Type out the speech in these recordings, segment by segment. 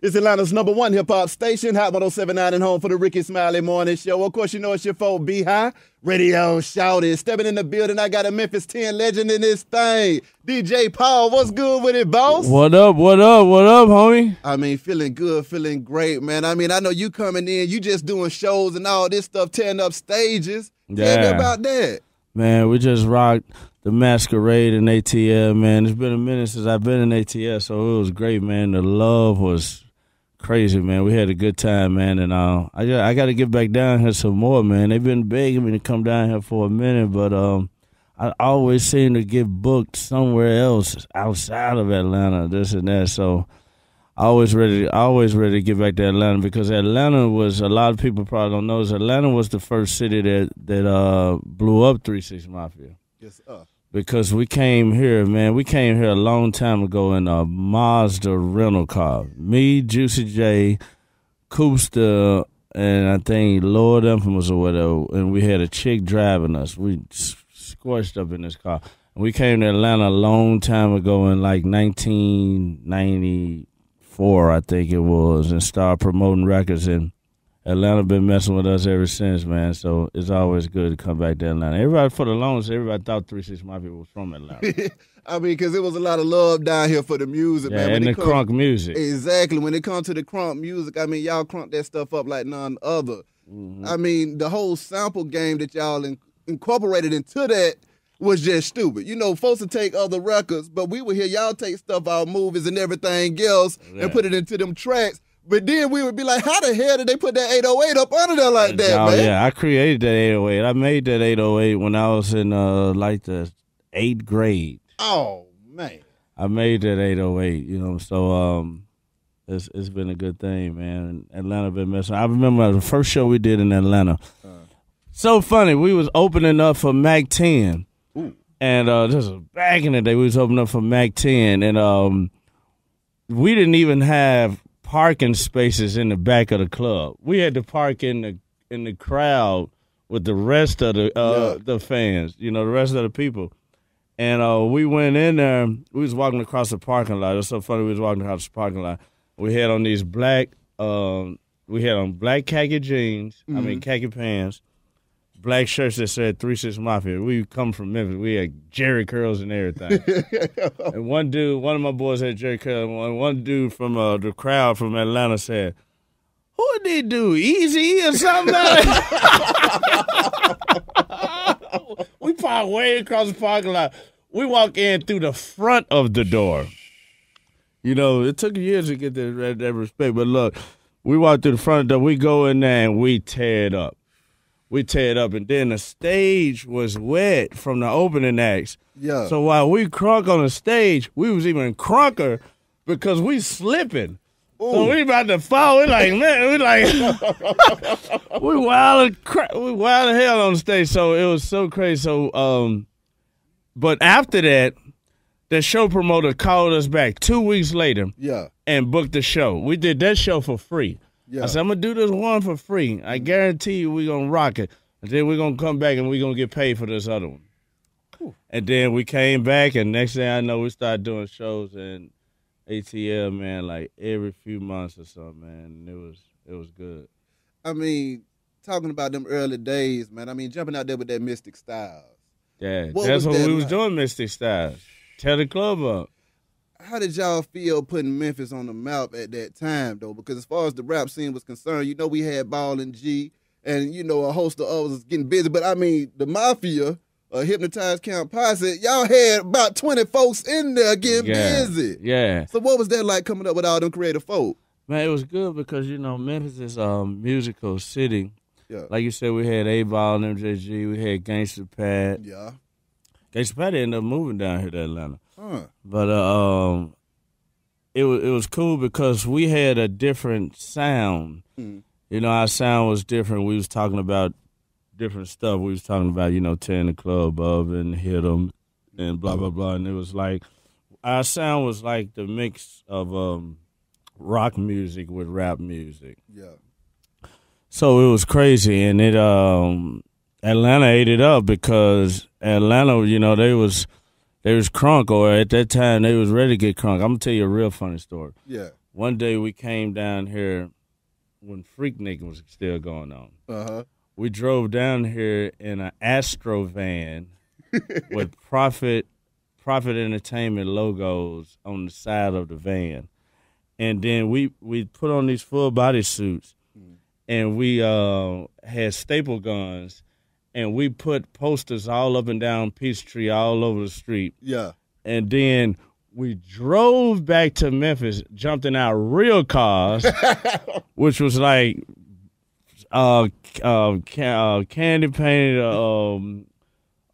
It's Atlanta's #1 hip-hop station, Hot 1079 and home for the Ricky Smiley Morning Show. Of course, you know it's your folk, B-High, Radio Shouted. Stepping in the building, I got a Memphis 10 legend in this thing. DJ Paul, what's good with it, boss? What up, what up, what up, homie? I mean, feeling good, feeling great, man. I mean, I know you coming in, you just doing shows and all this stuff, tearing up stages. Yeah. Tell me about that. Man, we just rocked the Masquerade in ATL, man. It's been a minute since I've been in ATL, so it was great, man. The love was crazy, man. We had a good time, man, and I got to get back down here some more, man. They've been begging me to come down here for a minute, but I always seem to get booked somewhere else outside of Atlanta, this and that. So always ready to get back to Atlanta, because Atlanta was, a lot of people probably don't know, is Atlanta was the first city that blew up 3 6 Mafia. Yes, sir. Because we came here, man. We came here a long time ago in a Mazda rental car. Me, Juicy J, Koopsta, and I think Lord Infamous or whatever. And we had a chick driving us. We scorched up in this car. And we came to Atlanta a long time ago in like 1994, I think it was, and started promoting records. And Atlanta been messing with us ever since, man. So it's always good to come back to Atlanta. Everybody, for the longest, everybody thought 3 6 Mafia was from Atlanta. I mean, because it was a lot of love down here for the music, man. And the crunk music. Exactly. When it comes to the crunk music, I mean, y'all crunk that stuff up like none other. Mm-hmm. I mean, the whole sample game that y'all incorporated into that was just stupid. You know, folks would take other records, but we would hear y'all take stuff out, movies and everything else, and put it into them tracks. But then we would be like, how the hell did they put that 808 up under there like that, man? Yeah, I created that 808. I made that 808 when I was in like the 8th grade. Oh, man. I made that 808, you know, so it's been a good thing, man. Atlanta been messing. I remember the first show we did in Atlanta. So funny, we was opening up for Mac-10. Ooh. And this was back in the day, we was opening up for Mac-10. And we didn't even have parking spaces in the back of the club. We had to park in the crowd with the rest of the fans, you know, the rest of the people. And we went in there. We was walking across the parking lot. It was so funny. We was walking across the parking lot. We had on these black, black khaki jeans. Mm-hmm. I mean khaki pants, black shirts that said 3 6 Mafia. We come from Memphis. We had Jerry curls and everything. And one dude, one of my boys had Jerry curls. One dude from the crowd from Atlanta said, "Who did they do? Easy or something?" We parked way across the parking lot. We walk in through the front of the door. You know, it took years to get that respect. But look, we walked through the front door. We go in there and we tear it up. We tear it up, and then the stage was wet from the opening acts. Yeah. So while we crunk on the stage, we was even crunker because we slipping. Ooh. So we about to fall. We like, man, we like, we wild as hell on the stage. So it was so crazy. So, but after that, the show promoter called us back 2 weeks later. Yeah. And booked the show. We did that show for free. Yeah. I said, I'm going to do this one for free. I guarantee you we're going to rock it. And then we're going to come back and we're going to get paid for this other one. Ooh. And then we came back, and next thing I know, we started doing shows in ATL, man, like every few months or something, man. And it was good. I mean, talking about them early days, man, I mean, jumping out there with that Mystic Stylez. Yeah, that's what we was doing, Mystic Stylez. Tear the Club Up. How did y'all feel putting Memphis on the map at that time, though? Because as far as the rap scene was concerned, you know, we had Ball and G and, you know, a host of others getting busy. But, I mean, the Mafia, Hypnotized Count Posse, y'all had about 20 folks in there getting busy. Yeah. So what was that like coming up with all them creative folk? Man, it was good because, you know, Memphis is a musical city. Yeah. Like you said, we had A-Ball and MJG. We had Gangsta Pat. Yeah. Gangsta Pat ended up moving down here to Atlanta. Huh. But it was cool because we had a different sound. Mm. You know, our sound was different. We was talking about different stuff. We was talking about, you know, tearing the club up and hit them and blah, blah, blah. And it was like, our sound was like the mix of rock music with rap music. Yeah. So it was crazy. And it Atlanta ate it up because Atlanta, you know, they was crunk, or at that time, they was ready to get crunk. I'm going to tell you a real funny story. Yeah. One day we came down here when Freaknik was still going on. Uh-huh. We drove down here in an Astro van with Profit Entertainment logos on the side of the van. And then we put on these full body suits, and we had staple guns, and we put posters all up and down Peachtree, all over the street. Yeah. And then we drove back to Memphis, jumped in our real cars, which was like candy painted, photo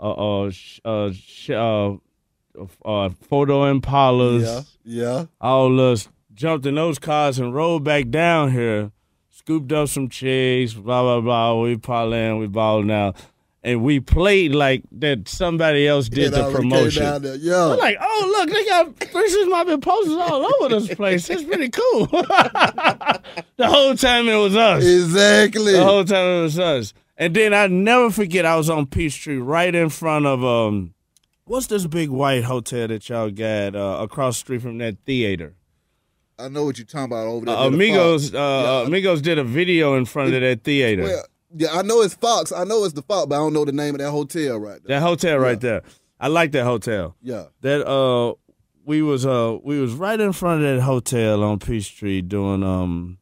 Impalas. Yeah, yeah. All us jumped in those cars and rode back down here, scooped up some chicks, blah, blah, blah. We parlaying, we balling out. And we played like that somebody else did the promotion. Yo. We're like, oh, look, they got Three Six Mafia posters all over this place. It's pretty cool. The whole time it was us. Exactly. The whole time it was us. And then I never forget, I was on Peachtree right in front of, what's this big white hotel that y'all got across the street from that theater? I know what you're talking about over there. Amigos, yeah. Amigos did a video in front of that theater. Well, yeah, I know it's Fox. I know it's the Fox, but I don't know the name of that hotel right there. That hotel right there. I like that hotel. Yeah. That we was right in front of that hotel on Peachtree doing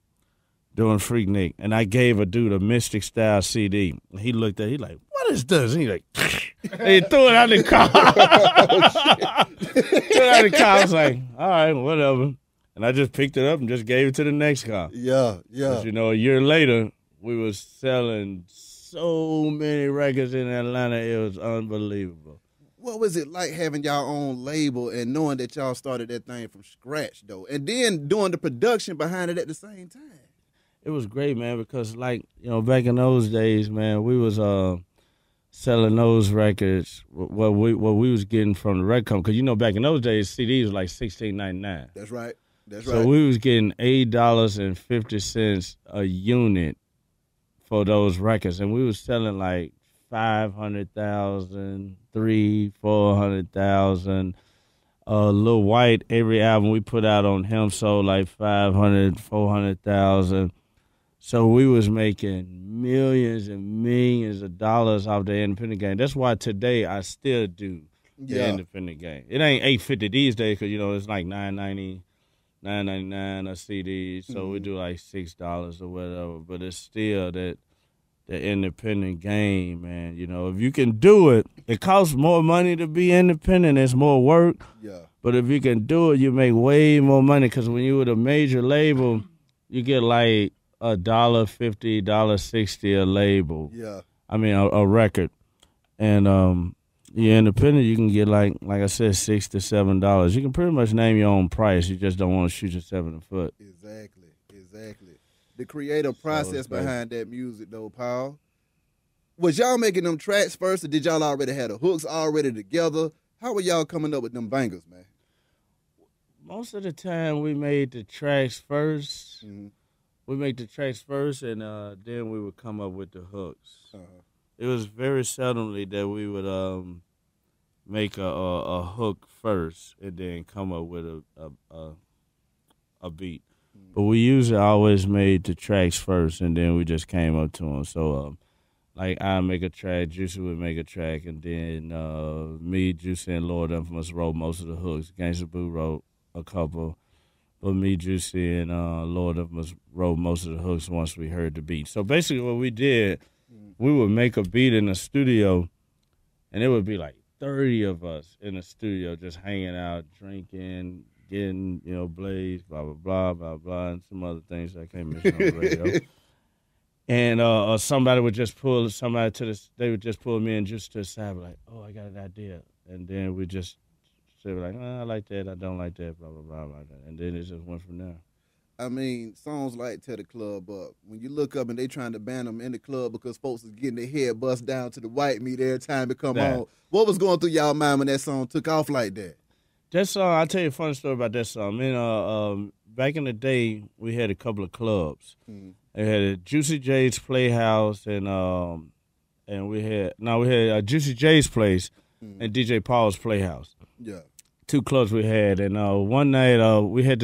Freaknik, and I gave a dude a Mystic Stylez CD. He looked at it, he like, what is this? And he like, they threw it out the car. Oh, shit. Threw it out the car. I was like, all right, whatever. And I just picked it up and just gave it to the next car. Yeah, yeah. 'Cause, you know, a year later, we was selling so many records in Atlanta. It was unbelievable. What was it like having y'all own label and knowing that y'all started that thing from scratch, though? And then doing the production behind it at the same time. It was great, man, because, like, you know, back in those days, man, we was selling those records, what we was getting from the record company. Because, you know, back in those days, CDs were like $16.99. That's right. That's right. So we was getting $8.50 a unit for those records, and we was selling like 500,000, 400,000. Lil White, every album we put out on him sold like 500, 400,000. So we was making millions and millions of dollars off the independent game. That's why today I still do the independent game. It ain't $8.50 these days because, you know, it's like $9.90. $9.99 a CD, so we do like $6 or whatever. But it's still the independent game, man. You know, if you can do it, it costs more money to be independent. It's more work. Yeah. But if you can do it, you make way more money. Because when you with a major label, you get like $1.50, $1.60 a label. Yeah. I mean a record, and you're independent, you can get, like I said, $6 to $7. You can pretty much name your own price. You just don't want to shoot yourself in the foot. Exactly, exactly. The creative process behind that music, though, Paul, was y'all making them tracks first, or did y'all already have the hooks already together? How were y'all coming up with them bangers, man? Most of the time, we made the tracks first. Mm-hmm. We make the tracks first, and then we would come up with the hooks. Uh-huh. It was very seldomly that we would make a hook first and then come up with a beat. Mm-hmm. But we usually always made the tracks first, and then we just came up to them. So, like, I make a track, Juicy would make a track, and then me, Juicy, and Lord Infamous wrote most of the hooks. Gangsta Boo wrote a couple. But me, Juicy, and Lord Infamous wrote most of the hooks once we heard the beat. So basically what we did, we would make a beat in the studio, and it would be like 30 of us in the studio just hanging out, drinking, getting, you know, blazed, blah, blah, blah, blah, blah, and some other things that I can't mention on the radio. And somebody would just pull somebody to the – they would just pull me in just to the side, like, oh, I got an idea. And then we just say, like, oh, I like that, I don't like that, blah, blah, blah, blah, that. And then it just went from there. I mean, songs like Tear the Club Up, when you look up and they trying to ban them in the club because folks is getting their head bust down to the white meat every time it come on. What was going through y'all mind when that song took off like that? That song, I'll tell you a funny story about that song. I mean, back in the day, we had a couple of clubs. They had a Juicy J's Playhouse, and we had Juicy J's Place and DJ Paul's Playhouse. Yeah. two clubs we had, and one night with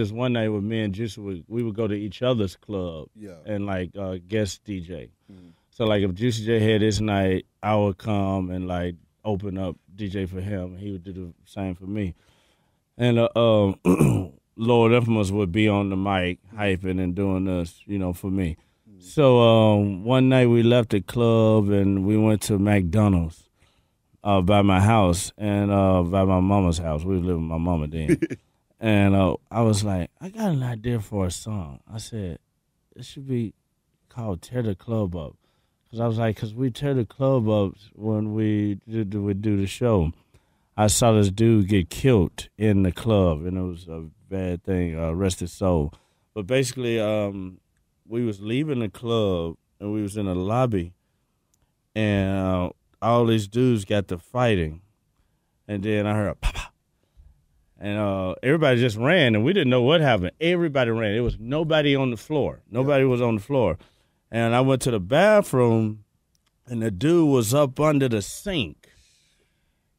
me and Juicy, we would go to each other's club, yeah, and like guest DJ. Mm. So like if Juicy J had this night, I would come and like open up DJ for him, and he would do the same for me. And Lord Infamous would be on the mic hyping and doing this, you know, for me. Mm. So one night we left the club and we went to McDonald's. By my house and by my mama's house. We was living with my mama then. And I was like, I got an idea for a song. I said, it should be called Tear the Club Up. Because I was like, because we tear the club up when we do the show. I saw this dude get killed in the club, and it was a bad thing, rest his soul. But basically, we was leaving the club, and we was in the lobby, and... all these dudes got to fighting, and then I heard a pop, and everybody just ran, and we didn't know what happened. Everybody ran. There was nobody on the floor. Nobody was on the floor. And I went to the bathroom, and the dude was up under the sink,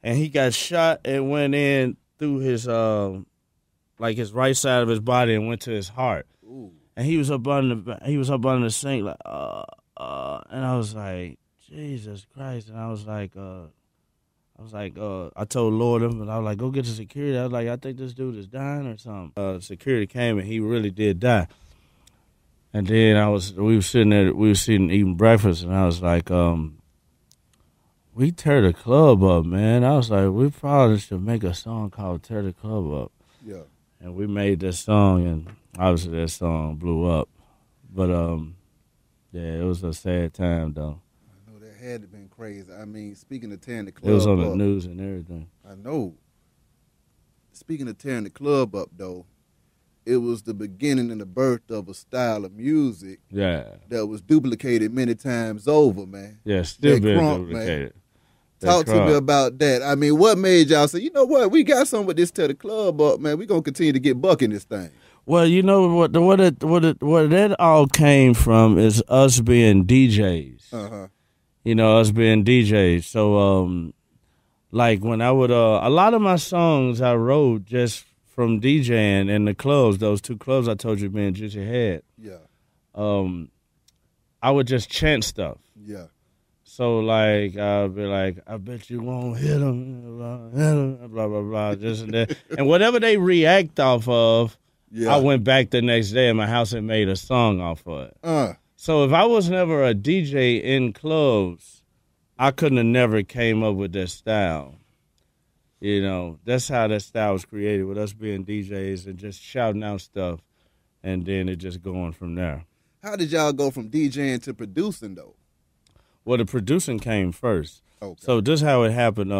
and he got shot and went in through his, like his right side of his body and went to his heart. Ooh. And he was up under the sink, like, and I was like, Jesus Christ. And I was like, I told Lord, and I was like, go get the security. I was like, I think this dude is dying or something. Security came, and he really did die. And then we were sitting eating breakfast, and I was like, we tear the club up, man. I was like, we probably should make a song called Tear the Club Up. Yeah. And we made this song, and obviously that song blew up. But, yeah, it was a sad time, though. Had it been crazy. I mean, speaking of tearing the club up. It was on the news and everything. I know. Speaking of tearing the club up, though, it was the beginning and the birth of a style of music that was duplicated many times over, man. Yeah, still being duplicated. Talk to me about that. I mean, what made y'all say, you know what, we got something with this tear the club up, man. We're going to continue to get bucking this thing. Well, you know what that all came from is us being DJs. Uh-huh. You know, us being DJs. So, like, when I would... a lot of my songs I wrote just from DJing in the clubs, those two clubs I told you me and Juicy had. Yeah. I would just chant stuff. Yeah. So, like, I'd be like, I bet you won't hit them, blah, blah, blah, this and that. And whatever they react off of, I went back the next day in my house and made a song off of it. So if I was never a DJ in clubs, I couldn't have never came up with that style. You know, that's how that style was created, with us being DJs and just shouting out stuff, and then it just going from there. How did y'all go from DJing to producing, though? Well, the producing came first. Okay. So this is how it happened.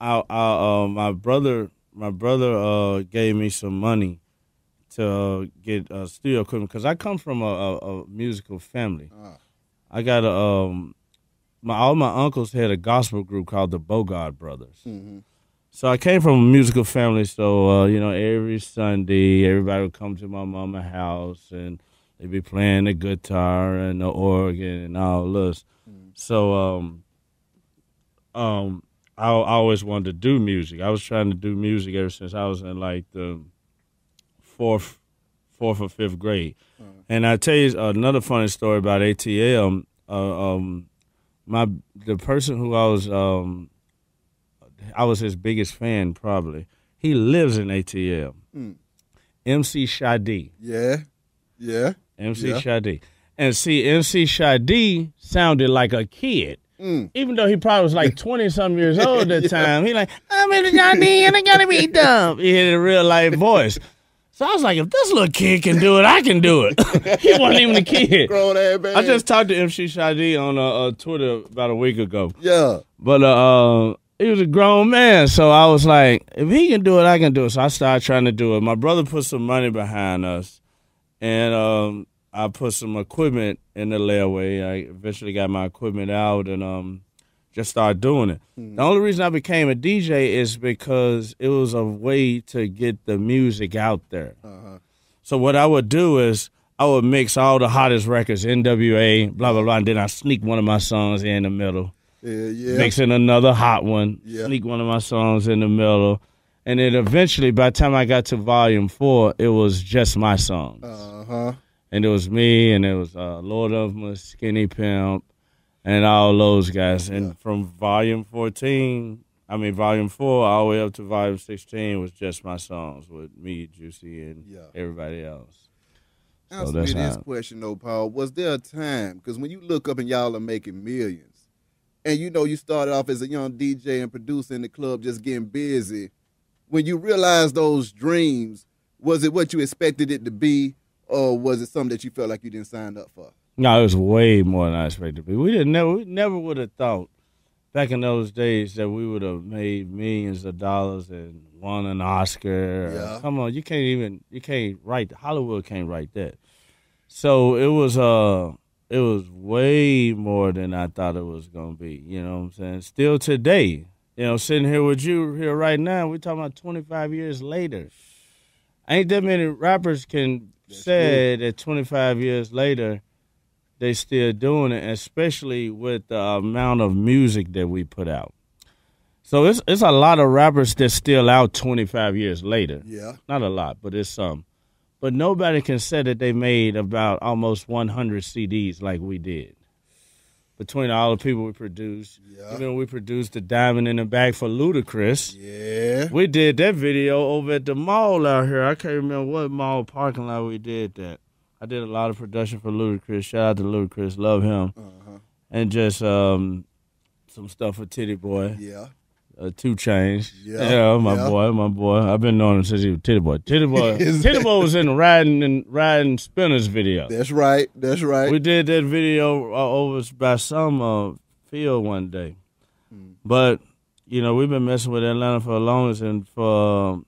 My brother gave me some money to get studio equipment, because I come from a musical family. I got all my uncles had a gospel group called the Bogard Brothers. Mm-hmm. So I came from a musical family, so, you know, every Sunday, everybody would come to my mama's house, and they'd be playing the guitar and the organ and all this. Mm-hmm. So I always wanted to do music. I was trying to do music ever since I was in, like, the... fourth or fifth grade. And I tell you another funny story about ATL. The person who I was his biggest fan probably. He lives in ATL. Mm. MC Shy D. Yeah, yeah. MC Shy D. And see, MC Shy D sounded like a kid. Mm. Even though he probably was like 20-something years old at the time. He like, I'm Mr. Shy D and I gotta be dumb. He had a real life voice. So I was like, if this little kid can do it, I can do it. He wasn't even a kid. I just talked to MC Shy D on Twitter about a week ago. Yeah. But he was a grown man, so I was like, if he can do it, I can do it. So I started trying to do it. My brother put some money behind us, and I put some equipment in the layaway. I eventually got my equipment out and just started doing it. Mm. The only reason I became a DJ is because it was a way to get the music out there. Uh-huh. So what I would do is I would mix all the hottest records, NWA, blah, blah, blah, and then I sneak one of my songs in the middle. Yeah. Mixing another hot one. Yeah. Sneak one of my songs in the middle. And then eventually, by the time I got to volume 4, it was just my songs. Uh-huh. And it was me, and it was Lord Infamous, Skinny Pimp, and all those guys. And from volume 4 all the way up to volume 16 was just my songs with me, Juicy, and everybody else. Answer me this question, though, Paul. Was there a time, because when you look up and y'all are making millions, and you know you started off as a young DJ and producer in the club just getting busy, when you realized those dreams, was it what you expected it to be, or was it something that you felt like you didn't sign up for? No, it was way more than I expected it to be. We never would have thought back in those days that we would have made millions of dollars and won an Oscar. Yeah. Come on, Hollywood can't write that. So it was way more than I thought it was gonna be. You know what I'm saying? Still today, you know, sitting here with you here right now, we're talking about 25 years later. Ain't that many rappers can say that 25 years later they still doing it, especially with the amount of music that we put out. So it's a lot of rappers that's still out 25 years later. Yeah. Not a lot, but it's some. But nobody can say that they made about almost 100 CDs like we did. Between all the people we produced. Yeah. Even we produced the Diamond in the Bag for Ludacris. Yeah. We did that video over at the mall out here. I can't remember what mall parking lot we did that. I did a lot of production for Ludacris. Shout out to Ludacris. Love him. Uh-huh. And just some stuff for Titty Boy. Yeah. 2 Chainz. Yeah, my boy. I've been knowing him since he was Titty Boy. Titty Boy was in the Riding Spinners video. That's right. We did that video over by some field one day. Mm. But, you know, we've been messing with Atlanta for the longest, and for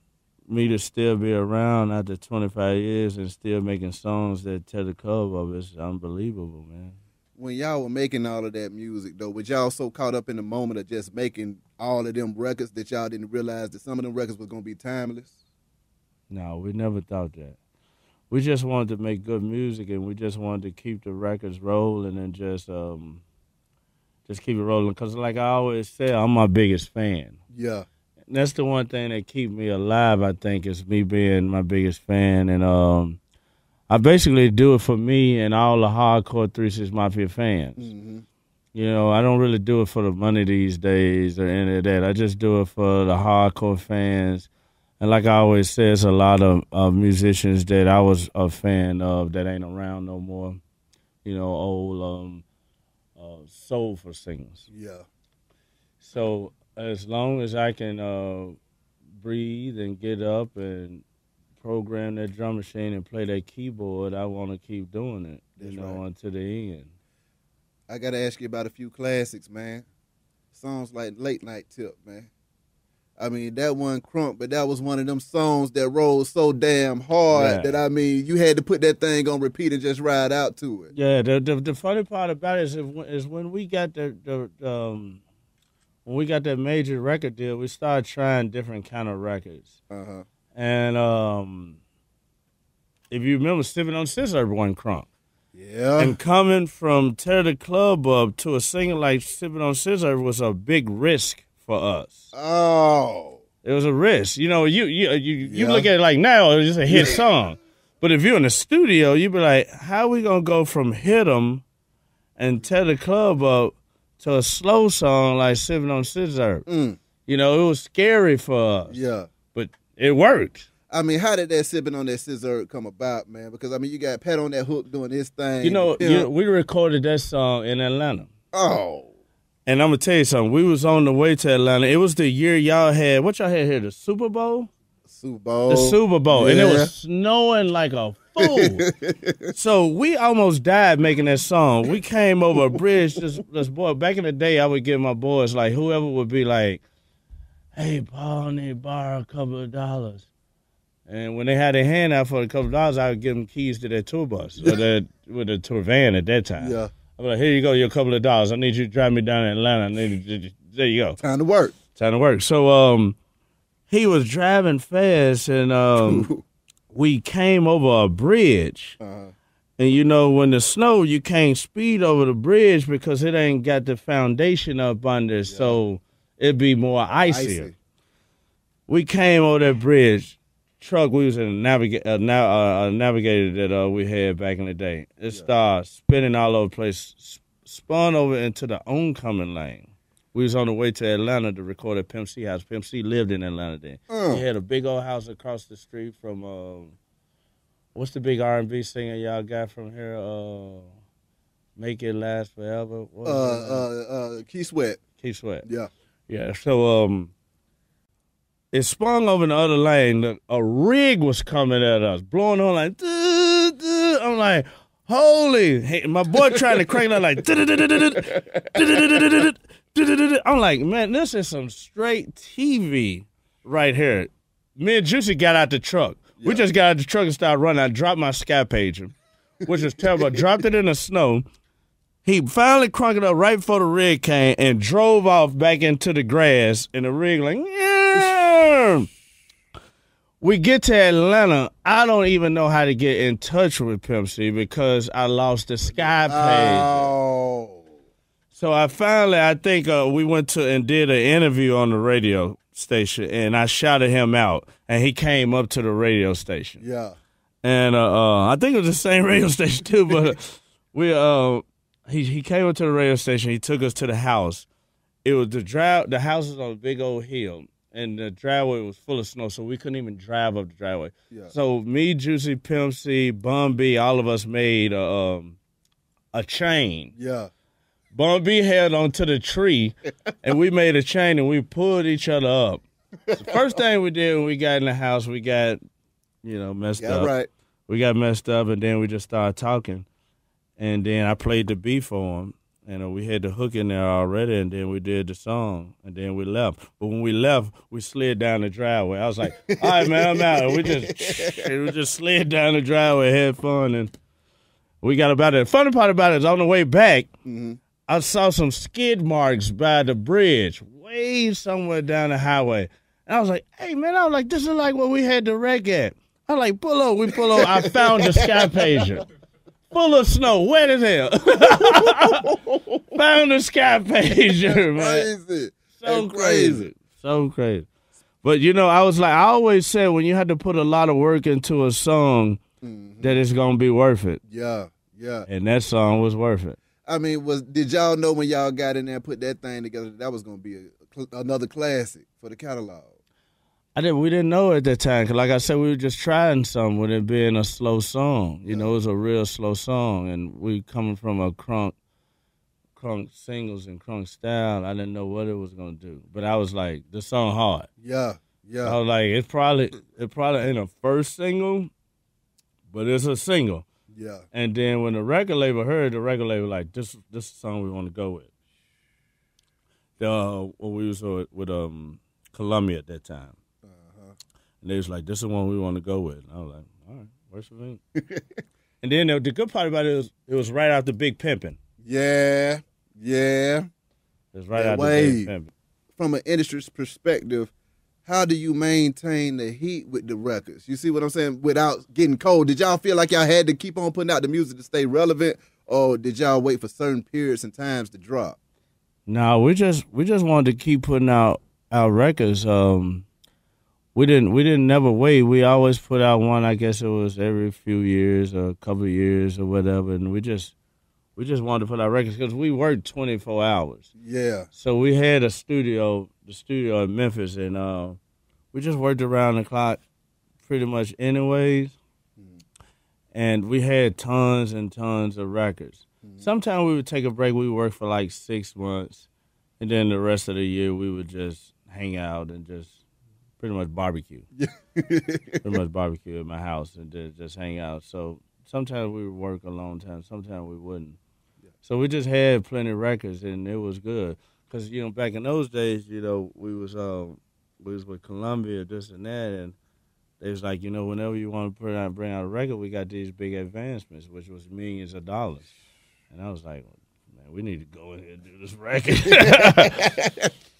me to still be around after 25 years and still making songs that tear the club up, it's unbelievable, man. When y'all were making all of that music, though, was y'all so caught up in the moment of just making all of them records that y'all didn't realize that some of them records was going to be timeless? No, we never thought that. We just wanted to make good music, and we just wanted to keep the records rolling and just keep it rolling. Because like I always say, I'm my biggest fan. Yeah. And that's the one thing that keep me alive, I think, is me being my biggest fan. And I basically do it for me and all the hardcore 3 6 Mafia fans. Mm-hmm. You know, I don't really do it for the money these days or any of that. I just do it for the hardcore fans. And like I always say, it's a lot of musicians that I was a fan of that ain't around no more. You know, old soulful singers. Yeah. So as long as I can breathe and get up and program that drum machine and play that keyboard, I want to keep doing it, you know, until the end. I got to ask you about a few classics, man. Songs like Late Night Tip, man. I mean, that one crunk, but that was one of them songs that rolled so damn hard that, I mean, you had to put that thing on repeat and just ride out to it. Yeah, the funny part about it is when we got that major record deal, we started trying different kind of records. Uh-huh. And if you remember, Sippin' on Syrup went crunk. Yeah. And coming from Tear the Club Up to a single like Sippin' on Syrup was a big risk for us. Oh. It was a risk. You know, you look at it like now, it's just a hit song. But if you're in the studio, you'd be like, how are we going to go from Hit 'Em and Tear the Club Up to a slow song like Sippin' on Syrup? Mm. You know, it was scary for us. Yeah. It worked. I mean, how did that Sipping on that Scissor come about, man? Because, I mean, you got Pat on that hook doing his thing. You know, we recorded that song in Atlanta. Oh. And I'm going to tell you something. We was on the way to Atlanta. It was the year y'all had, what y'all had here, the Super Bowl? The Super Bowl. Yeah. And it was snowing like a fool. So we almost died making that song. We came over a bridge. This boy, back in the day, I would get my boys, like, whoever would be like, hey, Paul, I need to borrow a couple of dollars. And when they had a handout for a couple of dollars, I would give them keys to their tour bus or their tour van at that time. Yeah. I'd be like, here you go, your couple of dollars. I need you to drive me down to Atlanta. There you go. Time to work. So he was driving fast, and we came over a bridge. Uh-huh. And you know, when the snow, you can't speed over the bridge because it ain't got the foundation up under, so it'd be more icy. We came over that bridge. Truck, we was in a navigator that we had back in the day. It started spinning all over the place, spun over into the oncoming lane. We was on the way to Atlanta to record at Pimp C house. Pimp C lived in Atlanta then. He had a big old house across the street from, what's the big R&B singer y'all got from here? Make It Last Forever? Keith Sweat. Keith Sweat. Yeah. Yeah, so it spun over in the other lane. A rig was coming at us, blowing on like, duh, duh. I'm like, holy. Hey, my boy trying to crank it up like, I'm like, man, this is some straight TV right here. Me and Juicy got out the truck. We just got out the truck and started running. I dropped my Sky Pager, which is terrible. I dropped it in the snow. He finally cranked it up right before the rig came and drove off back into the grass. And the rig like, yeah. We get to Atlanta. I don't even know how to get in touch with Pimp C because I lost the Sky Pager. Oh. So I finally, I think we went to and did an interview on the radio station, and I shouted him out, and he came up to the radio station. Yeah, and I think it was the same radio station too. But we, he came up to the radio station. He took us to the house. It was the drive. The house is on a big old hill, and the driveway was full of snow, so we couldn't even drive up the driveway. Yeah. So me, Juicy, Pimp C, Bum B, all of us made a chain. Yeah. Bum B held onto the tree, and we made a chain, and we pulled each other up. The first thing we did when we got in the house, we got, you know, messed up. Right. We got messed up, and then we just started talking. And then I played the beat for him, and we had the hook in there already, and then we did the song, and then we left. But when we left, we slid down the driveway. I was like, all right, man, I'm out. And we just slid down the driveway, had fun, and we got about it. The funny part about it is on the way back, I saw some skid marks by the bridge, way somewhere down the highway. And I was like, hey, man, I was like, this is like what we had the wreck at. I was like, pull over. We pull over. I found the Sky Pager. Full of snow, wet as hell. Found the Sky Pager, man. Crazy. So crazy. So crazy. But, you know, I was like, I always said when you had to put a lot of work into a song, that it's going to be worth it. Yeah, yeah. And that song was worth it. I mean, did y'all know when y'all got in there and put that thing together that was going to be another classic for the catalog? We didn't know at that time because, like I said, we were just trying something with it being a slow song. You know, it was a real slow song, and we coming from a crunk singles and crunk style. I didn't know what it was going to do, but I was like, this song hard. Yeah, yeah. I was like, it probably ain't a first single, but it's a single. Yeah. And then when the record label heard, the record label like, this is the song we want to go with. When we was with Columbia at that time. And they was like, this is the one we want to go with. And I was like, all right, works for me. And then the good part about it was right after Big Pimpin'. Yeah, yeah. It was right after Big Pimpin'. From an industry's perspective, how do you maintain the heat with the records? You see what I'm saying? Without getting cold, did y'all feel like y'all had to keep on putting out the music to stay relevant, or did y'all wait for certain periods and times to drop? No, we just wanted to keep putting out our records. We didn't never wait. We always put out one. I guess it was every few years or a couple of years or whatever, and we just wanted to put out records because we worked 24 hours. Yeah. So we had a studio. The studio in Memphis, and we just worked around the clock pretty much anyways. And we had tons and tons of records. Sometimes we would take a break. We would work for like 6 months, and then the rest of the year we would just hang out and just pretty much barbecue. Pretty much barbecue at my house and just hang out. So sometimes we would work a long time. Sometimes we wouldn't. Yeah. So we just had plenty of records, and it was good. Because, you know, back in those days, you know, we was with Columbia, this and that, and they was like, you know, whenever you want to bring out a record, we got these big advancements, which was millions of dollars. And I was like, man, we need to go in here and do this record.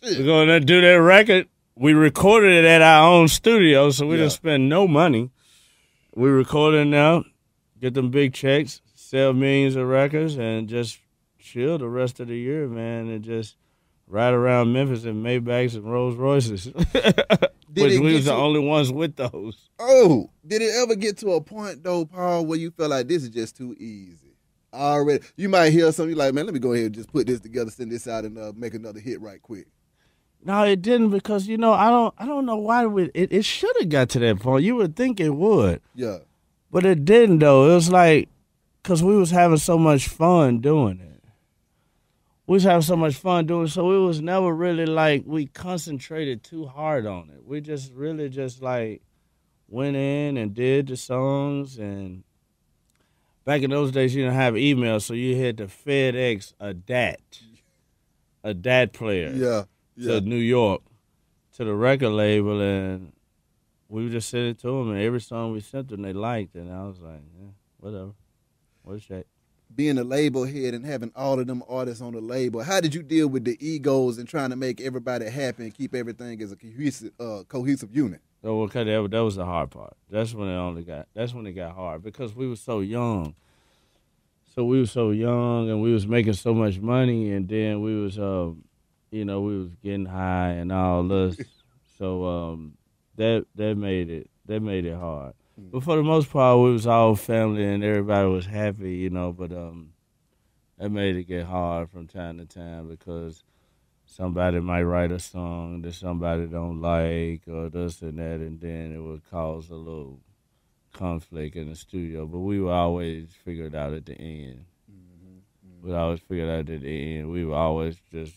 We're going to do that record. We recorded it at our own studio, so we didn't spend no money. We recorded it now, get them big checks, sell millions of records and just chill the rest of the year, man, and just ride around Memphis in Maybachs and Rolls Royces. Which we was the only ones with those. Oh, did it ever get to a point, though, Paul, where you felt like this is just too easy? Already, you might hear something like, man, let me go ahead and just put this together, send this out, and make another hit right quick. No, it didn't, because, you know, I don't know why it should have got to that point. You would think it would. Yeah. But it didn't, though. It was like, because we was having so much fun doing it. We was having so much fun doing it, so it was never really like we concentrated too hard on it. We just really just like went in and did the songs. And back in those days, you didn't have email, so you had to FedEx a DAT player to New York, to the record label, and we would just send it to them, and every song we sent them, they liked it. And I was like, yeah, whatever. What's that? Being a label head and having all of them artists on the label, how did you deal with the egos and trying to make everybody happy and keep everything as a cohesive unit? So, okay, that was the hard part. That's when it got hard, because we were so young. So we were so young, and we was making so much money, and then we was, you know, we was getting high and all this. So that made it hard. But for the most part, we was all family and everybody was happy, you know, but that made it get hard from time to time, because somebody might write a song that somebody don't like or this and that, and then it would cause a little conflict in the studio. But we were always figured out at the end. We always figured out at the end. We would always just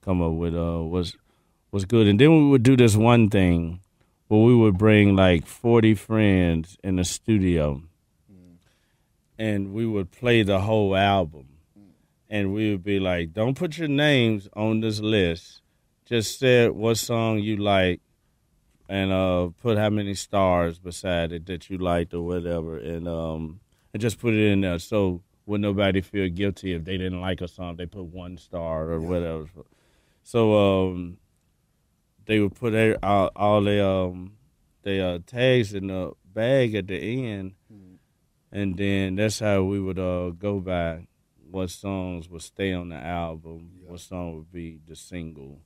come up with what's good. And then we would do this one thing. But we would bring like 40 friends in the studio, and we would play the whole album. And we would be like, don't put your names on this list. Just say what song you like, and put how many stars beside it that you liked or whatever, and just put it in there. So would nobody feel guilty if they didn't like a song, they put one star or whatever. So they would put all their tags in the bag at the end, and then that's how we would go by what songs would stay on the album, what song would be the single,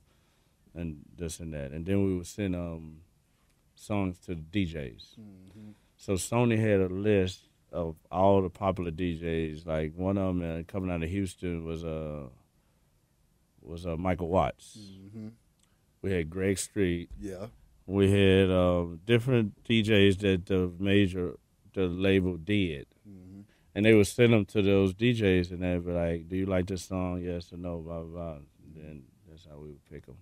and this and that. And then we would send songs to the DJs. So Sony had a list of all the popular DJs. Like one of them coming out of Houston was Michael Watts. We had Greg Street. Yeah. We had different DJs that the label did. And they would send them to those DJs, and they'd be like, do you like this song? Yes or no, blah, blah, blah. And then that's how we would pick them.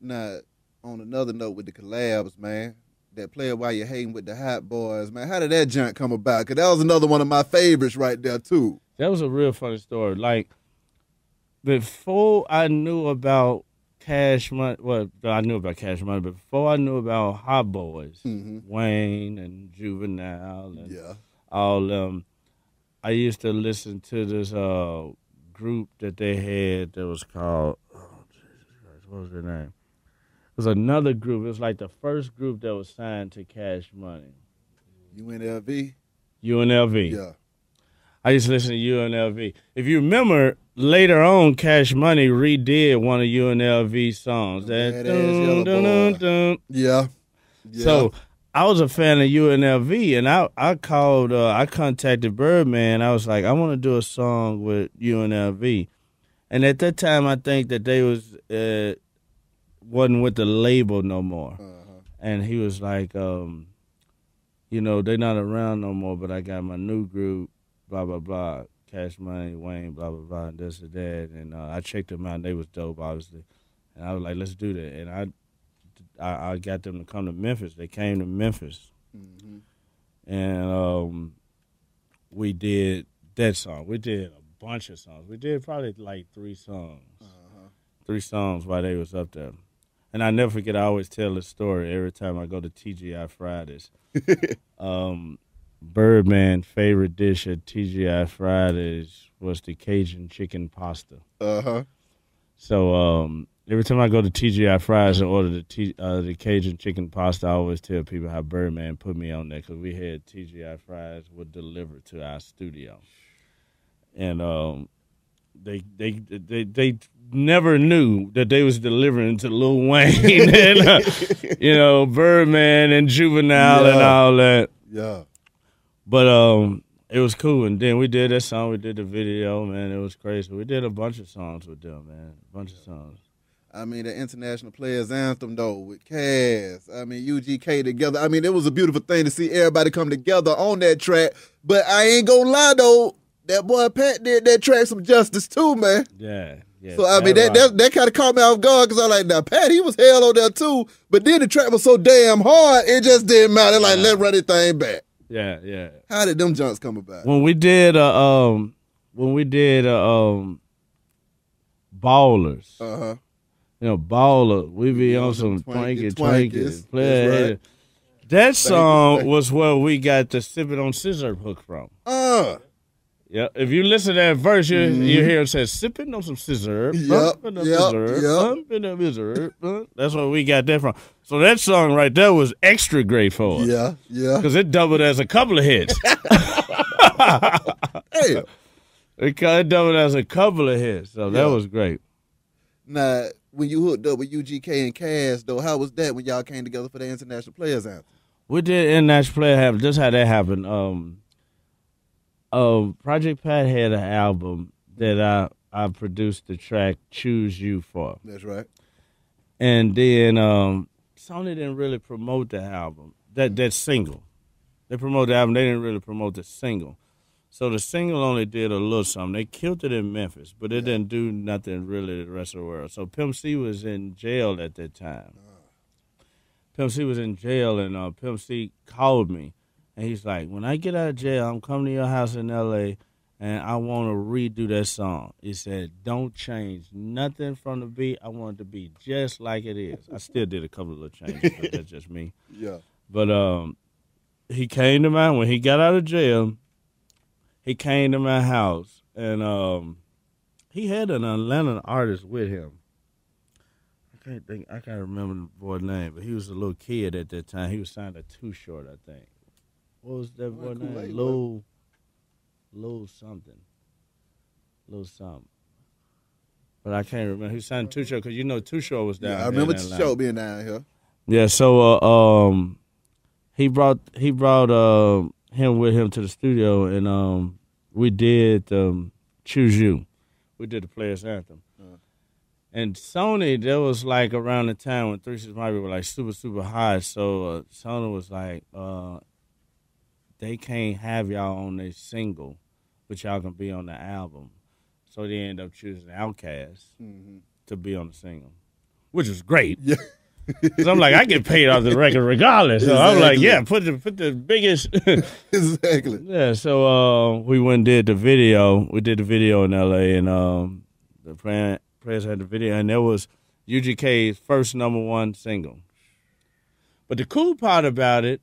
Now, on another note with the collabs, man, that Player While You're Hating with the Hot Boys, man, how did that junk come about? Because that was another one of my favorites right there, too. That was a real funny story. Like, before I knew about Cash Money, well, I knew about Cash Money, but before I knew about Hot Boys, Wayne and Juvenile and all them, I used to listen to this group that they had that was called, oh, Jesus Christ, what was their name? It was another group. It was like the first group that was signed to Cash Money. UNLV? UNLV. Yeah. I used to listen to UNLV. If you remember, later on, Cash Money redid one of UNLV's songs. That dun, dun, dun, dun. Yeah. So I was a fan of UNLV, and I contacted Birdman. I was like, I want to do a song with UNLV. And at that time, I think that they wasn't with the label no more. And he was like, you know, they're not around no more, but I got my new group, blah, blah, blah. Cash Money, Wayne, blah, blah, blah, and this and that. And I checked them out, and they was dope, obviously. And I was like, let's do that. And I got them to come to Memphis. They came to Memphis. And we did that song. We did a bunch of songs. We did probably like 3 songs. Three songs while they was up there. And I never forget, I always tell this story every time I go to TGI Fridays. Birdman's favorite dish at TGI Fridays was the Cajun chicken pasta. So every time I go to TGI Fridays and order the Cajun chicken pasta, I always tell people how Birdman put me on there, because we had TGI Fridays would deliver to our studio. And they never knew that they was delivering to Lil Wayne and you know, Birdman and Juvenile, yeah, and all that. Yeah. But it was cool. And then we did that song, we did the video, man, it was crazy. We did a bunch of songs with them, man. A bunch of songs. I mean, the International Players Anthem, though, with Cass, I mean, UGK together. I mean, it was a beautiful thing to see everybody come together on that track. But I ain't gonna lie, though, that boy Pat did that track some justice, too, man. Yeah, yeah. So, I mean, that kind of caught me off guard, because I was like, now, Pat, he was hell on there, too. But then the track was so damn hard, it just didn't matter. Like, let's run this thing back. Yeah, yeah. How did them junks come about? When we did, Ballers. Uh-huh. You know, Baller, we be on some twanky. Right. That song was where we got the Sippin' on Syrup hook from. Yeah, if you listen to that verse, you hear it says, sippin' on some scissor, bumpin' up scissor, bumpin' up scissor. That's where we got that from. So that song right there was extra great for us. Yeah, yeah. Because it doubled as a couple of hits. Hey. It doubled as a couple of hits, so that was great. Now, when you hooked up with UGK and Cass, though, how was that when y'all came together for the International Players Anthem? We did International Players Anthem. Just how that happened. Project Pat had an album that I produced the track Choose You for. That's right. And then Sony didn't really promote the album, that single. They promoted the album. They didn't really promote the single. So the single only did a little something. They killed it in Memphis, but it didn't do nothing really the rest of the world. So Pimp C was in jail at that time. Pimp C was in jail, and Pimp C called me. And he's like, when I get out of jail, I'm coming to your house in L.A., and I want to redo that song. He said, don't change nothing from the beat. I want it to be just like it is. I still did a couple of little changes, but that's just me. Yeah. But he came to my house. When he got out of jail, he came to my house, and he had an Atlanta artist with him. I can't think. I can't remember the boy's name, but he was a little kid at that time. He was signed to 2 Short, I think. What was that boy's name? Lil something. Lil something. But I can't remember. He signed 2 Short, because you know 2 Short was down. Yeah, I remember 2 Short being down here. Yeah, so he brought him with him to the studio, and we did Choose You. We did the Players Anthem. And Sony, that was like around the time when 3 Six Mafia were like super, super high. So Sony was like, they can't have y'all on their single, but y'all can be on the album. So they end up choosing Outkast to be on the single, which is great. Yeah. Cause I'm like, I get paid off the record regardless. So exactly. I'm like, yeah, put the biggest. Exactly. Yeah. So we went and did the video. We did the video in L.A. and the press had the video, and that was UGK's first #1 single. But the cool part about it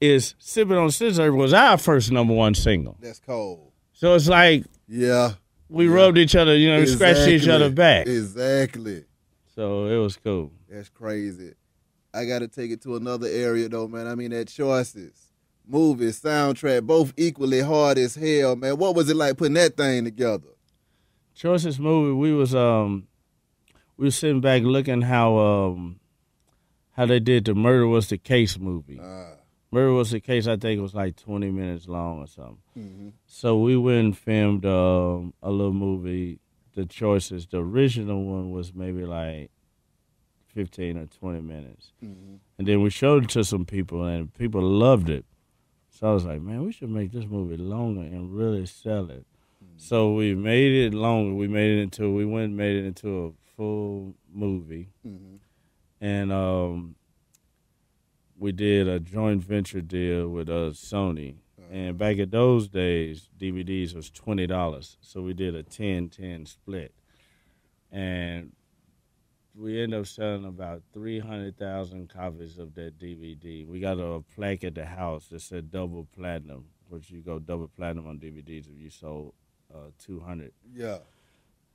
is "Sippin' on Scissor" was our first #1 single. That's cold. So it's like, yeah, we rubbed each other, you know, we scratched each other back. Exactly. So it was cool. That's crazy. I got to take it to another area, though, man. I mean, that Choices, movies, soundtrack, both equally hard as hell, man. What was it like putting that thing together? Choices movie, we was sitting back looking how they did the Murder Was the Case movie. Murder Was the Case, I think it was like 20 minutes long or something. So we went and filmed a little movie, The Choices. The original one was maybe like 15 or 20 minutes. And then we showed it to some people, and people loved it. So I was like, man, we should make this movie longer and really sell it. So we made it longer. We made it into a full movie. And we did a joint venture deal with Sony. And back in those days, DVDs was $20. So we did a 10-10 split. And we ended up selling about 300,000 copies of that DVD. We got a plaque at the house that said double platinum, which you go double platinum on DVDs if you sold 200. Yeah.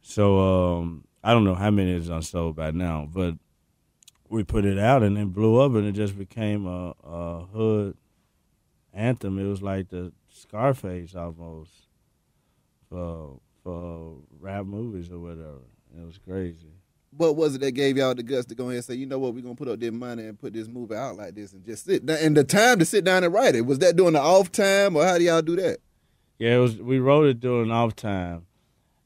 So I don't know how many is unsold by now, but we put it out and it blew up and it just became a hood anthem. It was like the Scarface almost for rap movies or whatever. It was crazy. What was it that gave y'all the guts to go ahead and say, you know what, we're going to put up this money and put this movie out like this and just sit down? And the time to sit down and write it, was that during the off time or how do y'all do that? Yeah, it was. We wrote it during off time.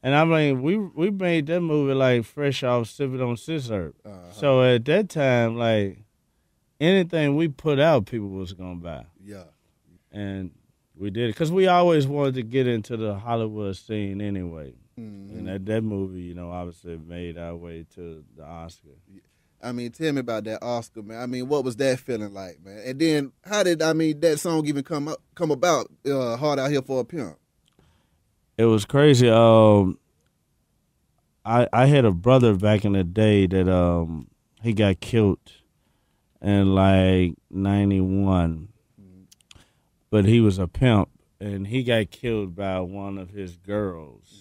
And I mean, we made that movie like fresh off Sippin' on Syrup. So at that time, like, anything we put out, people was going to buy. Yeah. And we did it. Because we always wanted to get into the Hollywood scene anyway. Mm-hmm. And that movie, you know, obviously made our way to the Oscar. I mean, tell me about that Oscar, man. I mean, what was that feeling like, man? And then how did, I mean, that song even come about, Hard Out Here for a Pimp? It was crazy. I had a brother back in the day that he got killed in like 91. Mm-hmm. But he was a pimp, and he got killed by one of his girls.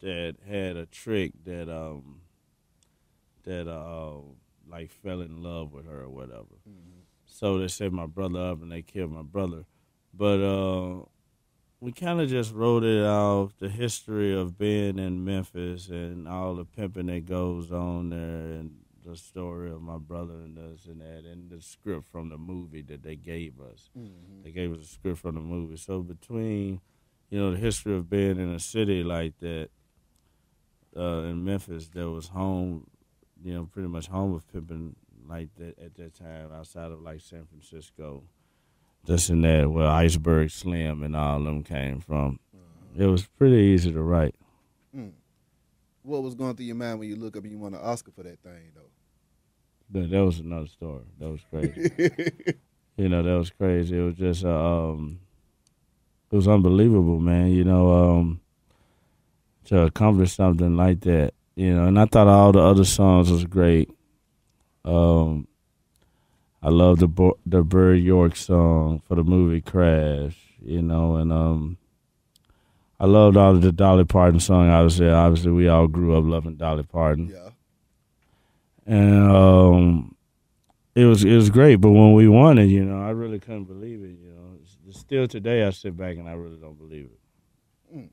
That had a trick that like fell in love with her or whatever. Mm-hmm. So they set my brother up and they killed my brother. But we kind of just wrote it off, the history of being in Memphis and all the pimping that goes on there and the story of my brother and this and that and the script from the movie that they gave us. Mm-hmm. They gave us a script from the movie. So between, you know, the history of being in a city like that, in Memphis, that was home, you know, pretty much home of pimping like that at that time, outside of like San Francisco, this and that, where Iceberg Slim and all of them came from. It was pretty easy to write. Mm. What was going through your mind when you look up and you won an Oscar for that thing, though? But that was another story. That was crazy. You know, that was crazy. It was just it was unbelievable, man, you know, to accomplish something like that, you know. And I thought all the other songs was great. I love the Bird York song for the movie Crash, you know, and I loved all of the Dolly Parton song. Obviously, we all grew up loving Dolly Parton. Yeah. And it was great, but when we won it, you know, I really couldn't believe it, you know. Still today, I sit back and I really don't believe it. Mm.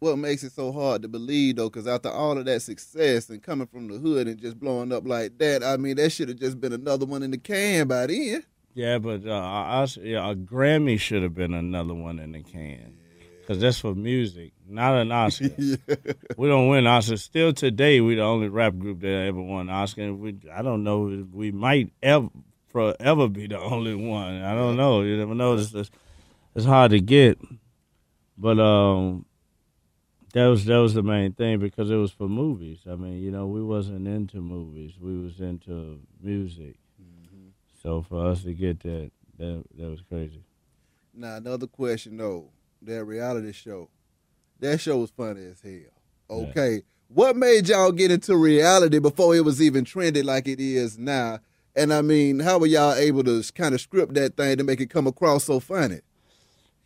What makes it so hard to believe, though? Because after all of that success and coming from the hood and just blowing up like that, I mean, that should have just been another one in the can by then. Yeah, but a Grammy should have been another one in the can. Because that's for music, not an Oscar. Yeah. We don't win Oscars. Still today, we're the only rap group that ever won an Oscar. I don't know if we might forever be the only one. I don't know. You never know. It's hard to get, but that was the main thing because it was for movies. I mean, you know, we wasn't into movies. We was into music. Mm-hmm. So for us to get that was crazy. Now another question though, that reality show, that show was funny as hell. Okay, yeah. What made y'all get into reality before it was even trending like it is now? And, I mean, how were y'all able to kind of script that thing to make it come across so funny?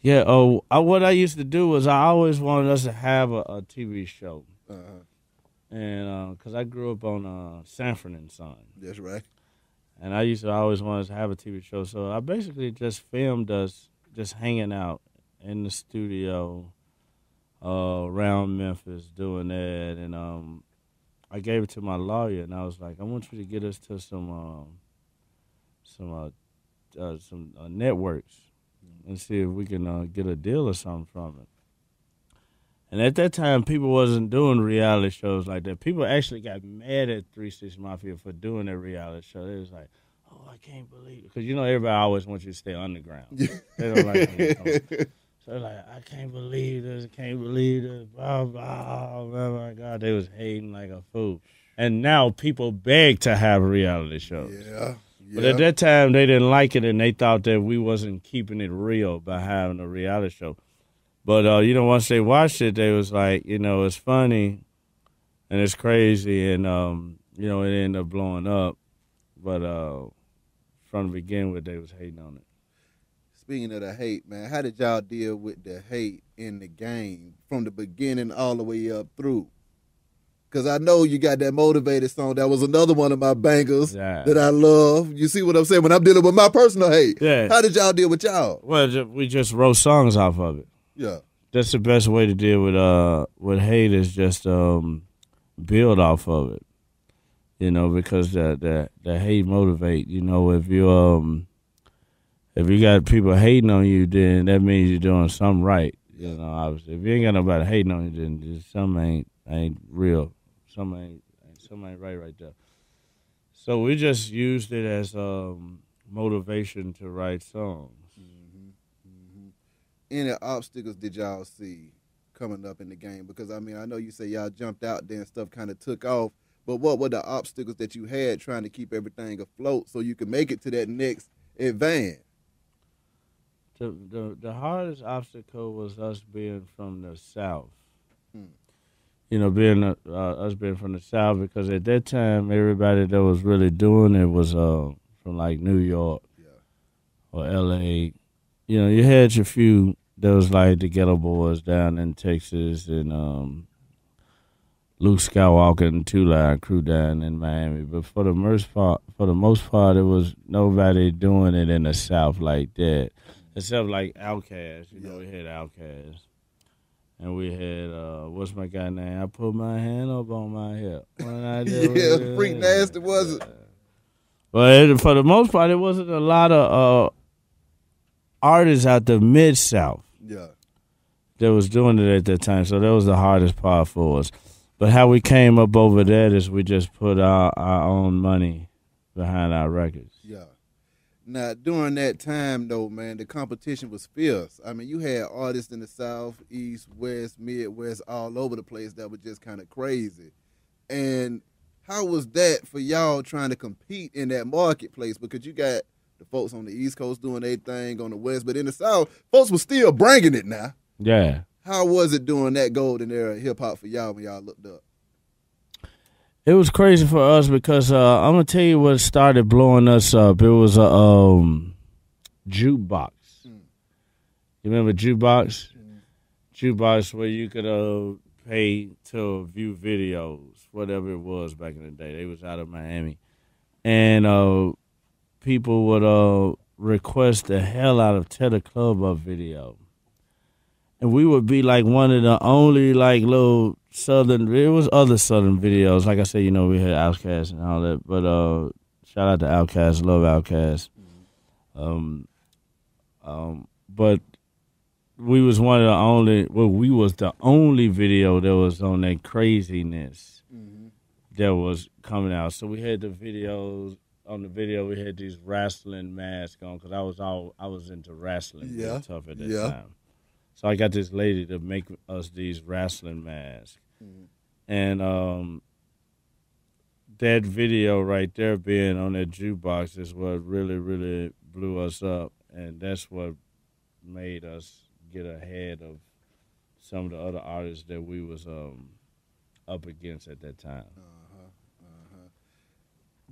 Yeah, what I used to do was I always wanted us to have a TV show. And because I grew up on Sanford and Son. That's right. And I always wanted us to have a TV show. So I basically just filmed us just hanging out in the studio around Memphis doing that. And I gave it to my lawyer, and I was like, I want you to get us to some networks and see if we can get a deal or something from it. And at that time, people wasn't doing reality shows like that. People actually got mad at 3 6 Mafia for doing their reality show. They was like, oh, I can't believe it. Because, you know, everybody always wants you to stay underground. They don't like it. So they're like, I can't believe this, I can't believe this, blah, blah, blah, oh my God. They was hating like a fool. And now people beg to have reality shows. Yeah, yeah. But at that time, they didn't like it, and they thought that we wasn't keeping it real by having a reality show. But, you know, once they watched it, they was like, you know, it's funny, and it's crazy, and, you know, it ended up blowing up. But from the beginning with, they was hating on it. Speaking of the hate, man, how did y'all deal with the hate in the game from the beginning all the way up through? because I know you got that Motivated song. That was another one of my bangers that I love. You see what I'm saying? When I'm dealing with my personal hate, how did y'all deal with y'all? Well, we just wrote songs off of it. Yeah. That's the best way to deal with hate is just build off of it, you know, because the hate motivate. You know, if you got people hating on you, then that means you're doing something right. Yeah. You know, obviously, if you ain't got nobody hating on you, then something ain't real. Something ain't right there. So we just used it as motivation to write songs. Any obstacles did y'all see coming up in the game? Because, I mean, I know you say y'all jumped out there and stuff kind of took off, but what were the obstacles that you had trying to keep everything afloat so you could make it to that next advance? The hardest obstacle was us being from the South. You know, us being from the South, because at that time, everybody that was really doing it was from, like, New York or L.A. You know, you had your few, those like the Ghetto Boys down in Texas and Luke Skywalker and Two-Line Crew down in Miami. But for the most part, it was nobody doing it in the South like that, except like Outkast. You know, we had Outkast, and we had what's my guy name? I put my hand up on my hip. When I did Freak Nasty was it? But for the most part, it wasn't a lot of artists out the Mid-South that was doing it at that time. So that was the hardest part for us. But how we came up over that is we just put our own money behind our records. Yeah. Now, during that time, though, man, the competition was fierce. I mean, you had artists in the South, East, West, Midwest, all over the place that were just kind of crazy. And how was that for y'all trying to compete in that marketplace? Because you got the folks on the East Coast doing their thing on the West, but in the South, folks were still bringing it now. Yeah. How was it doing that golden era hip-hop for y'all when y'all looked up? It was crazy for us because I'm going to tell you what started blowing us up. It was a jukebox. You remember jukebox? Jukebox where you could pay to view videos, whatever it was back in the day. They was out of Miami. And people would request the hell out of Tear the Club Up video. And we would be like one of the only like little Southern, it was other Southern videos. Like I said, you know, we had Outkast and all that, but shout out to Outkast, love Outkast. But we was one of the only, well, we was the only video that was on that craziness that was coming out. So we had the videos. On the video, we had these wrestling masks on because I was into wrestling. Yeah, tough at that time. So I got this lady to make us these wrestling masks, and that video right there being on that jukebox is what really, really blew us up, and that's what made us get ahead of some of the other artists that we was up against at that time.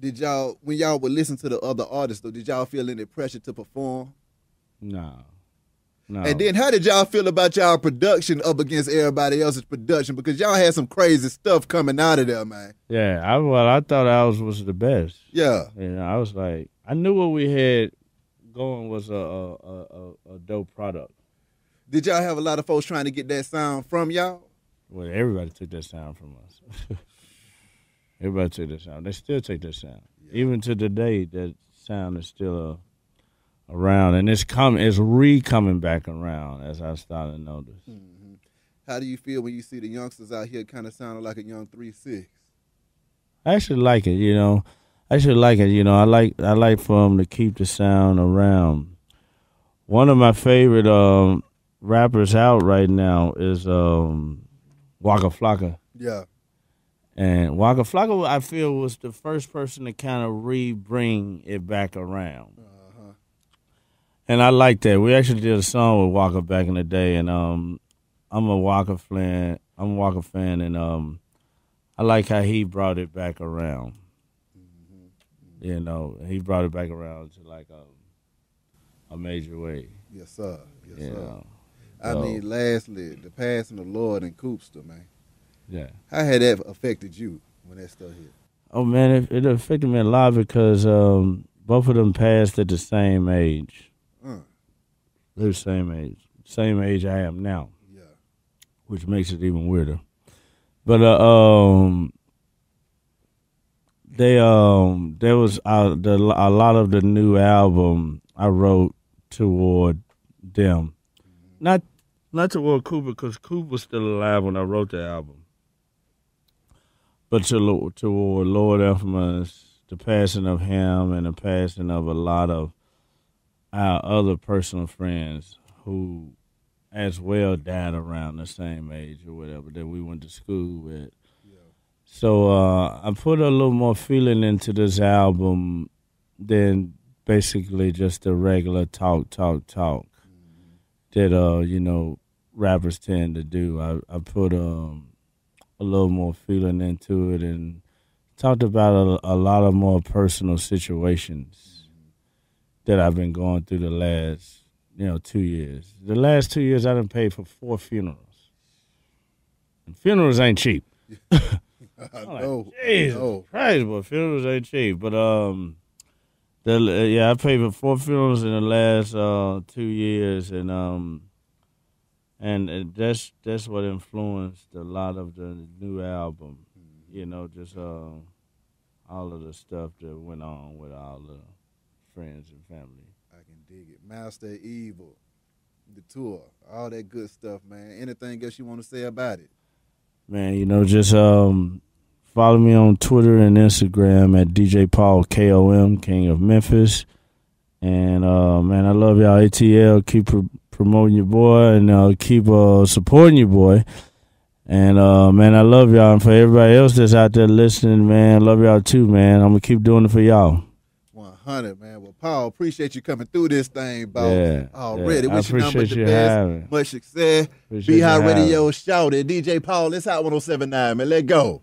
Did y'all, when y'all would listen to the other artists, though, did y'all feel any pressure to perform? No. And then how did y'all feel about y'all production up against everybody else's production? Because y'all had some crazy stuff coming out of there, man. Yeah, I thought ours was the best. Yeah. And I was like, I knew what we had going was a dope product. Did y'all have a lot of folks trying to get that sound from y'all? Well, everybody took that sound from us. Everybody took that sound. They still take that sound. Yeah. Even to today, that sound is still around. And it's re-coming back around, as I started to notice. How do you feel when you see the youngsters out here kind of sounding like a young 3 6? I actually like it, you know. I like for them to keep the sound around. One of my favorite rappers out right now is Waka Flocka. Yeah. And Waka Flocka, I feel, was the first person to kind of re-bring it back around. And I like that. We actually did a song with Waka back in the day, and I'm a Waka fan. And I like how he brought it back around. You know, he brought it back around to like a major way. Yes, sir. Yes, sir. I mean, lastly, the passing of Lord and Koopsta, man. Yeah. How had that affected you when that stuff hit? Oh, man, it affected me a lot because both of them passed at the same age. They're the same age. Same age I am now. Yeah. Which makes it even weirder. But there was a lot of the new album I wrote toward them. Mm-hmm. Not toward Koop, because Koop was still alive when I wrote the album. But toward Lord Infamous, the passing of him and the passing of a lot of our other personal friends who as well died around the same age or whatever that we went to school with. Yeah. So I put a little more feeling into this album than basically just the regular talk. Mm-hmm. That, you know, rappers tend to do. I put a little more feeling into it and talked about a lot of more personal situations that I've been going through the last, 2 years. The last 2 years, I done paid for 4 funerals. And funerals ain't cheap. I know. Jesus Christ, but funerals ain't cheap. But, I paid for 4 funerals in the last 2 years. And that's what influenced a lot of the new album. You know, just all of the stuff that went on with all the friends and family. I can dig it. Master Evil, the tour, all that good stuff, man. Anything else you want to say about it? Man, just follow me on Twitter and Instagram at DJ Paul KOM, King of Memphis. And, man, I love y'all. ATL, keep promoting your boy and keep supporting your boy. And, man, I love y'all. And for everybody else that's out there listening, man, love y'all too, man. I'm going to keep doing it for y'all. 100, man. Well, Paul, appreciate you coming through this thing, bro. Yeah, already. Yeah. Wish you nothing but the best. Much success. Be High Radio. Shout it. DJ Paul, it's Hot 1079, man. Let go.